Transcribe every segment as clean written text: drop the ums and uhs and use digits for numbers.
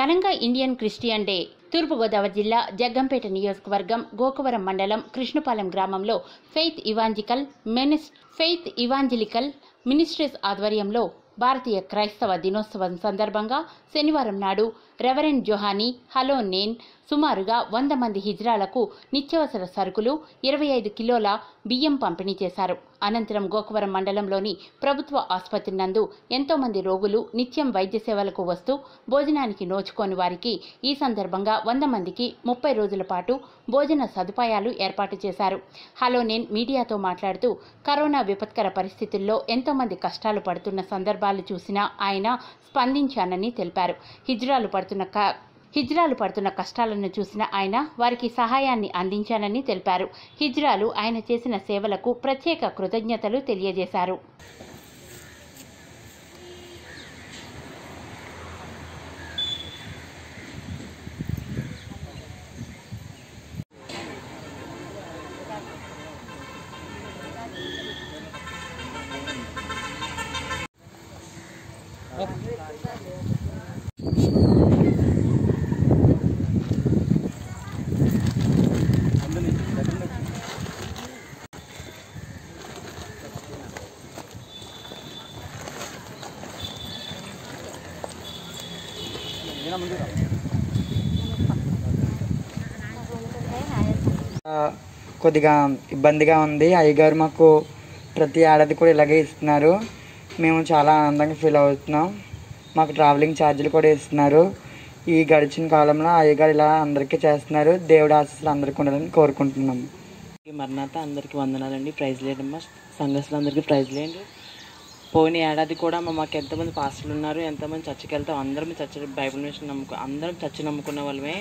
ఘనంగా Indian Christian day తూర్పుగోదావరి జిల్లా జగ్గంపేట నియోజకవర్గం గోకవరం మండలం కృష్ణపాలెం గ్రామంలో ఫెయిత్ ఇవాంజలికల్ మినిస్ట్రీస్ ఆధ్వర్యంలో భారతీయ క్రైస్తవ దినోత్సవం సందర్భంగా శనివారం నాడు రెవరెండ్ జొహానీ హలో నైన్ సుమారుగా 100 మంది హిజ్రాలకు నిత్యావసర సరుకులు 25 కిలోల బియ్యం పంపిణీ చేశారు. అనంతరం గోకవరం మండలంలోని ప్రభుత్వ ఆసుపత్రి నందు ఎంతో మంది రోగులు నిత్యం వైద్య సేవలకు వస్తూ భోజనానికి నోచుకోని వారికి ఈ సందర్భంగా 100 మందికి 30 రోజుల పాటు భోజన సదుపాయాలు ఏర్పాటు చేశారు. హలో నైన్ మీడియాతో మాట్లాడుతూ కరోనా విపత్కర పరిస్థితుల్లో ఎంతో మంది కష్టాలు పడుతున్న సందర్భాలు చూసినా ఆయన స్పందించానని తెలిపారు. హిజ్రాలు పడుతున్న కష్టాలను చూసిన ఆయన వారికి సహాయాన్ని అందించానని తెలిపారు. హిజ్రాలు ఆయన చేసిన సేవలకు ప్రత్యేక కృతజ్ఞతలు తెలియజేశారు. కొద్దిగా ఇబ్బందిగా ఉంది. అయ్యగారు మాకు ప్రతి ఏడాది కూడా ఇలాగే ఇస్తున్నారు. మేము చాలా ఆనందంగా ఫీల్ అవుతున్నాం. మాకు ట్రావెలింగ్ ఛార్జీలు కూడా ఇస్తున్నారు. ఈ గడిచిన కాలంలో అయ్యగారు ఇలా అందరికీ చేస్తున్నారు. దేవుడి ఆశీస్సులు అందరికీ ఉండాలని కోరుకుంటున్నాము. మరణాత అందరికీ వందనాలండి. ప్రైజ్ లేదమ్మా, సంఘస్థులు అందరికీ ప్రైజ్ లేండి. పోయిన ఏడాది కూడా మాకు ఎంతమంది పాస్టర్లు ఉన్నారు, ఎంతమంది చర్చకి వెళ్తాం. అందరం చర్చ బైబిల్ మిషన్ అందరం చర్చ నమ్ముకున్న వాళ్ళమే,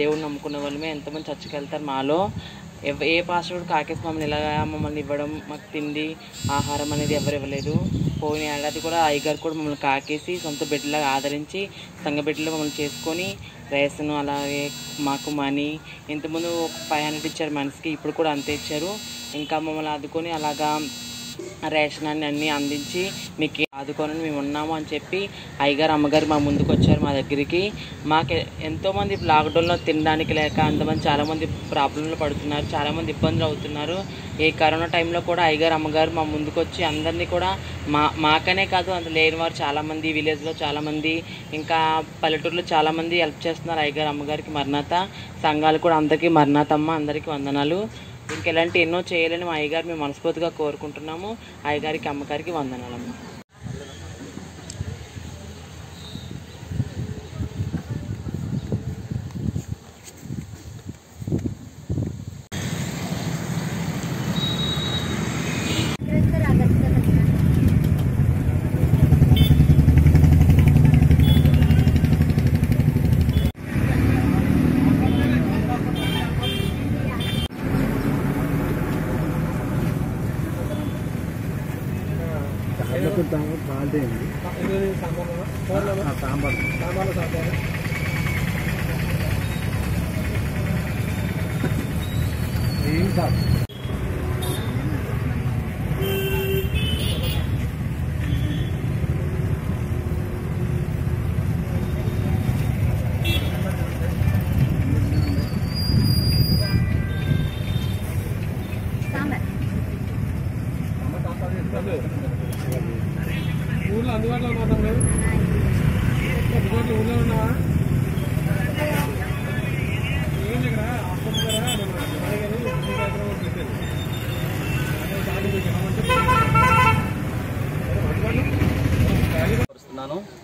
దేవుడు నమ్ముకున్న వాళ్ళమే. ఎంతమంది చర్చకి వెళ్తారు. మాలో ఏ పాస్టర్ కాకేసి మమ్మల్ని ఇలా మమ్మల్ని ఇవ్వడం, మాకు తిండి ఆహారం అనేది ఎవరు ఇవ్వలేదు. పోయిన ఏడాది కూడా అయ్యగారు కూడా మమ్మల్ని కాకేసి సొంత బిడ్డలాగా ఆదరించి సంఘ బిడ్డలు మమ్మల్ని చేసుకొని రేసను అలాగే మాకు మనీ ఇంతకుముందు 500 ఇచ్చారు మనిషికి, ఇప్పుడు కూడా అంతే ఇచ్చారు. ఇంకా మమ్మల్ని ఆదుకొని అలాగా రేషన్ అన్నీ అందించి మీకు ఆదుకోనని మేము ఉన్నాము అని చెప్పి అయ్యగారు అమ్మగారు మా ముందుకు వచ్చారు. మా దగ్గరికి మాకు ఎంతోమంది లాక్డౌన్లో తినడానికి లేక అంతమంది చాలామంది ప్రాబ్లంలో పడుతున్నారు, చాలామంది ఇబ్బందులు అవుతున్నారు. ఈ కరోనా టైంలో కూడా అయ్యగారు అమ్మగారు మా ముందుకు వచ్చి అందరినీ కూడా మాకనే కాదు అంత లేని వారు చాలామంది విలేజ్లో చాలామంది ఇంకా పల్లెటూరులో చాలామంది హెల్ప్ చేస్తున్నారు అయ్యగారు అమ్మగారికి. మరణాత సంఘాలు కూడా అందరికీ మరణాతమ్మ అందరికీ వందనాలు. ఇంకెలాంటి ఎన్నో చేయాలని మా అయ్యగారు మేము మనస్ఫూర్తిగా కోరుకుంటున్నాము. అయ్యగారికి అమ్మగారికి వందనాలమ్మ.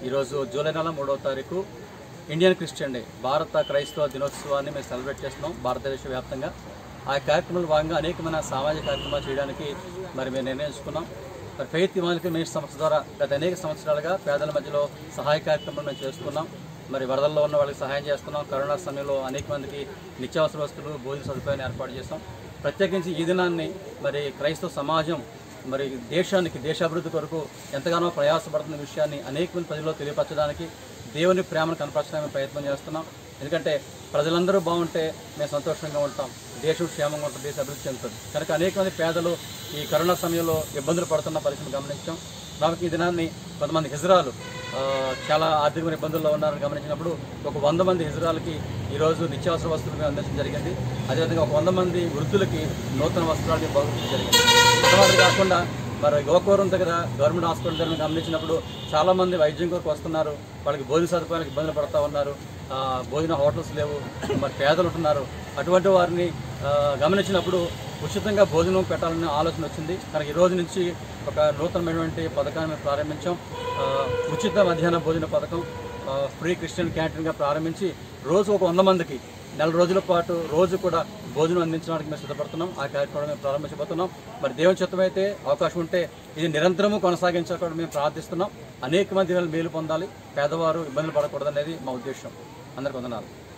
ఈరోజు జూలై నెల 3వ తారీఖు ఇండియన్ క్రిస్టియన్ డే భారత క్రైస్తవ దినోత్సవాన్ని మేము సెలబ్రేట్ చేస్తున్నాం భారతదేశ వ్యాప్తంగా. ఆ కార్యక్రమంలో భాగంగా అనేకమైన సామాజిక కార్యక్రమాలు చేయడానికి మరి మేము నిర్ణయించుకున్నాం. మరి ఫెయిత్ ఎవాంజలికల్ మినిస్ట్రీస్ సంస్థ ద్వారా గత అనేక సంవత్సరాలుగా పేదల మధ్యలో సహాయ కార్యక్రమాలు మేము చేస్తున్నాం. మరి వరదల్లో ఉన్న వాళ్ళకి సహాయం చేస్తున్నాం. కరోనా సమయంలో అనేక మందికి నిత్యావసర వస్తువులు భోజన సదుపాయాన్ని ఏర్పాటు చేస్తాం. ప్రత్యేకించి ఈ దినాన్ని మరి క్రైస్తవ సమాజం మరి దేశాభివృద్ధి కొరకు ఎంతగానో ప్రయాసపడుతున్న విషయాన్ని అనేక మంది ప్రజల్లో తెలియపరచడానికి దేవుని ప్రేమను కనపరచడానికి ప్రయత్నం చేస్తున్నాం. ఎందుకంటే ప్రజలందరూ బాగుంటే మేము సంతోషంగా ఉంటాం, దేశం క్షేమంగా ఉంటుంది, దేశ అభివృద్ధి చెందుతుంది. కనుక అనేక మంది పేదలు ఈ కరోనా సమయంలో ఇబ్బందులు పడుతున్న పరిస్థితిని గమనించాం. కాబట్టి ఈ దినాన్ని కొంతమంది హిజ్రాలు చాలా ఆర్థికమైన ఇబ్బందుల్లో ఉన్నారని గమనించినప్పుడు 100 మంది హిజ్రాలకి ఈరోజు నిత్యావసర వస్తువులు మేము అందించడం జరిగింది. అదేవిధంగా 100 మంది వృద్ధులకి నూతన వస్త్రాలు బాగుండడం జరిగింది. అది కాకుండా మరి గోకవరం దగ్గర గవర్నమెంట్ హాస్పిటల్ దగ్గర గమనించినప్పుడు చాలామంది వైద్యం కొరకు వస్తున్నారు, వాళ్ళకి భోజన సదుపాయాలకు ఇబ్బందులు పడుతూ ఉన్నారు, భోజన హోటల్స్ లేవు, మరి పేదలు ఉంటున్నారు. అటువంటి వారిని గమనించినప్పుడు ఉచితంగా భోజనం పెట్టాలనే ఆలోచన వచ్చింది. కనుక ఈరోజు నుంచి ఒక నూతనమైనటువంటి పథకాన్ని మేము ప్రారంభించాం. ఉచిత మధ్యాహ్న భోజన పథకం ఫ్రీ క్రిస్టియన్ క్యాంటీన్గా ప్రారంభించి రోజు 100 మందికి 4 రోజుల పాటు రోజు కూడా భోజనం అందించడానికి మేము సిద్ధపడుతున్నాం. ఆ కార్యక్రమం మేము ప్రారంభించబోతున్నాం. మరి దేవుని చిత్తమైతే అవకాశం ఉంటే ఇది నిరంతరము కొనసాగించాలని మేము ప్రార్థిస్తున్నాం. అనేక మంది మేలు పొందాలి, పేదవారు ఇబ్బందులు పడకూడదు అనేది మా ఉద్దేశం. అందరికీ వందనాలు.